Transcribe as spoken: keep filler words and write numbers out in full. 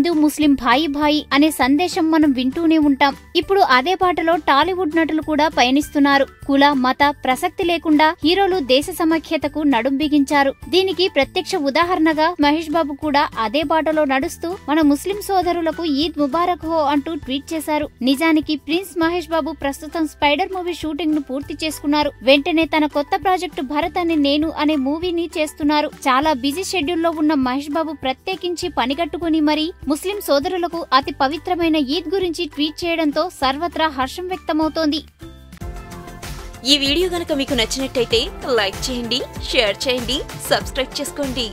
హిందూ ముస్లిం భాయి భాయి అనే సందేశం మనం వింటూనే ఉంటాం. ఇప్పుడు అదే బాటలో టాలీవుడ్ నటులు కూడా పయనిస్తున్నారు. కుల మత ప్రసక్తి లేకుండా హీరోలు దేశ సమైక్యతకు నడుం బిగించారు. దీనికి ప్రత్యక్ష ఉదాహరణగా మహేష్ బాబు కూడా అదే బాటలో నడుస్తూ మన ముస్లిం సోదరులకు ఈద్ ముబారక్ హో అంటూ ట్వీట్ చేశారు. నిజానికి ప్రిన్స్ మహేష్ బాబు ప్రస్తుతం స్పైడర్ మూవీ షూటింగ్ ను పూర్తి చేసుకున్నారు. వెంటనే తన కొత్త ప్రాజెక్టు భరత్ అని నేను అనే మూవీని చేస్తున్నారు. చాలా బిజీ షెడ్యూల్ లో ఉన్న మహేష్ బాబు ప్రత్యేకించి పనిగట్టుకుని మరి ముస్లిం సోదరులకు అతి పవిత్రమైన ఈద్ గురించి ట్వీట్ చేయడంతో సర్వత్రా హర్షం వ్యక్తమవుతోంది. ఈ వీడియో గనుక మీకు నచ్చినట్లయితే లైక్ చేయండి, షేర్ చేయండి, సబ్స్క్రైబ్ చేసుకోండి.